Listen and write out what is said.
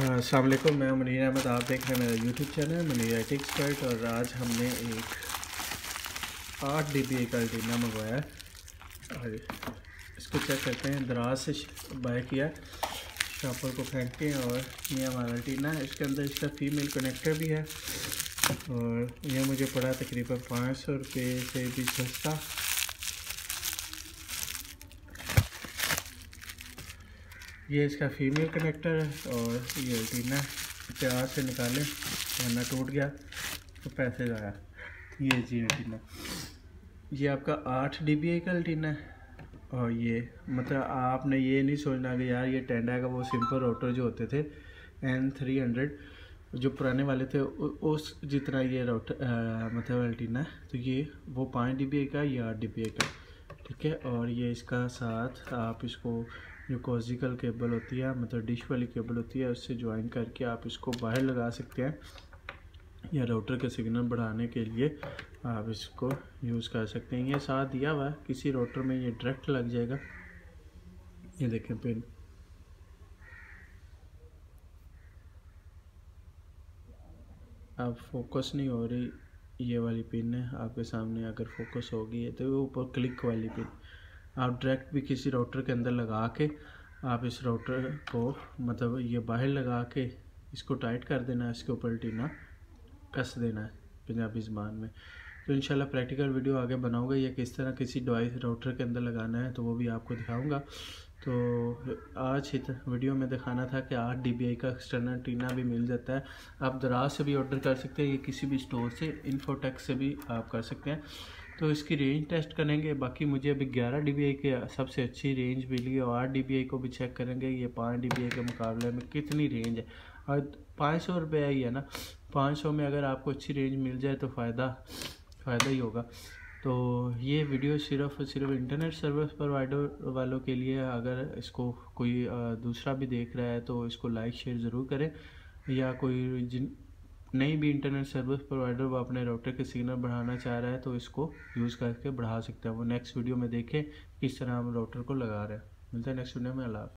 अस्सलाम वालेकुम, मैं मुनीर अहमद, आप देख रहे हैं मेरा YouTube channel Munir IT expert. और आज हमने एक 8 dBA का अल्टीना मंगवाया और इसको चेक करते हैं। दराज से बाय किया, शॉपर को फेंकते हैं और ये हमारा अल्टीना है। इसके अंदर इसका फीमेल कनेक्टर भी है और यह मुझे पड़ा तकरीबन 500 रुपये से भी सस्ता। ये इसका फीमेल कनेक्टर है और ये अल्टीना प्यार से निकालें वरना टूट गया तो पैसे ज़ाया। ये जी अल्टीना, ये आपका 8 dBA का अल्टीना है। और ये मतलब आपने ये नहीं सोचना कि यार ये टेंडा का वो सिंपल राउटर जो होते थे N300 जो पुराने वाले थे उस जितना ये राउटर मतलब अल्टीना। तो ये वो 5 dBA का, ये 8 dBA का, ठीक है। और ये इसका साथ आप इसको जो कोजिकल केबल होती है मतलब डिश वाली केबल होती है उससे ज्वाइन करके आप इसको बाहर लगा सकते हैं या राउटर के सिग्नल बढ़ाने के लिए आप इसको यूज़ कर सकते हैं। ये साथ दिया हुआ है, किसी राउटर में ये डायरेक्ट लग जाएगा। ये देखें पिन, आप फोकस नहीं हो रही, ये वाली पिन है आपके सामने। अगर फोकस होगी है तो ऊपर क्लिक वाली पिन आप डायरेक्ट भी किसी राउटर के अंदर लगा के आप इस राउटर को मतलब ये बाहर लगा के इसको टाइट कर देना है, इसके ऊपर अल्टीना कस देना है पंजाबी ज़बान में। तो इंशाल्लाह प्रैक्टिकल वीडियो आगे बनाऊंगा या किस तरह किसी डिवाइस राउटर के अंदर लगाना है तो वो भी आपको दिखाऊंगा। तो आज वीडियो में दिखाना था कि 8 dBA का एक्सटर्नल अल्टीना भी मिल जाता है। आप दराज से भी ऑर्डर कर सकते हैं या किसी भी स्टोर से, इनकोटैक्स से भी आप कर सकते हैं। तो इसकी रेंज टेस्ट करेंगे। बाकी मुझे अभी 11 dBA के सबसे अच्छी रेंज मिली है और 8 dBA को भी चेक करेंगे ये 5 dBA के मुकाबले में कितनी रेंज है। और 500 रुपये ही है ना, 500 में अगर आपको अच्छी रेंज मिल जाए तो फ़ायदा ही होगा। तो ये वीडियो सिर्फ इंटरनेट सर्विस प्रोवाइडर वालों के लिए है। अगर इसको कोई दूसरा भी देख रहा है तो इसको लाइक शेयर ज़रूर करें, या कोई नहीं भी इंटरनेट सर्विस प्रोवाइडर वो अपने राउटर के सिग्नल बढ़ाना चाह रहा है तो इसको यूज़ करके बढ़ा सकता है। वो नेक्स्ट वीडियो में देखें किस तरह हम राउटर को लगा रहे हैं। मिलते हैं नेक्स्ट वीडियो में। अल्लाह।